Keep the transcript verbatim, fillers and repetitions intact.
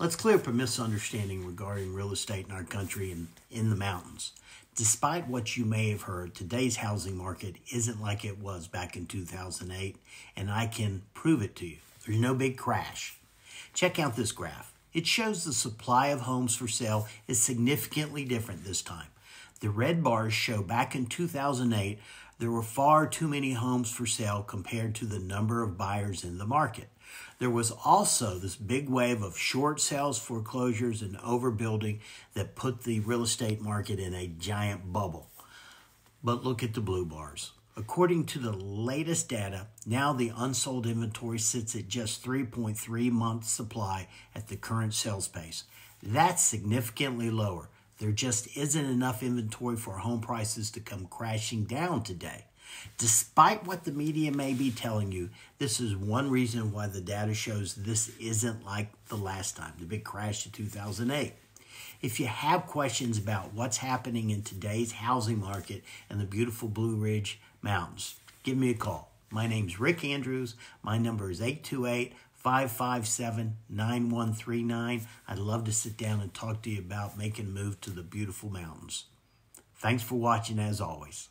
Let's clear up a misunderstanding regarding real estate in our country and in the mountains. Despite what you may have heard, today's housing market isn't like it was back in two thousand eight, and I can prove it to you. There's no big crash. Check out this graph. It shows the supply of homes for sale is significantly different this time. The red bars show back in two thousand eight, there were far too many homes for sale compared to the number of buyers in the market. There was also this big wave of short sales, foreclosures, and overbuilding that put the real estate market in a giant bubble. But look at the blue bars. According to the latest data, now the unsold inventory sits at just three point three months supply at the current sales pace. That's significantly lower. There just isn't enough inventory for home prices to come crashing down today. Despite what the media may be telling you, this is one reason why the data shows this isn't like the last time, the big crash of two thousand eight. If you have questions about what's happening in today's housing market and the beautiful Blue Ridge Mountains, give me a call. My name's Rick Andrews. My number is eight two eight, five five seven, nine one three nine. I'd love to sit down and talk to you about making a move to the beautiful mountains. Thanks for watching as always.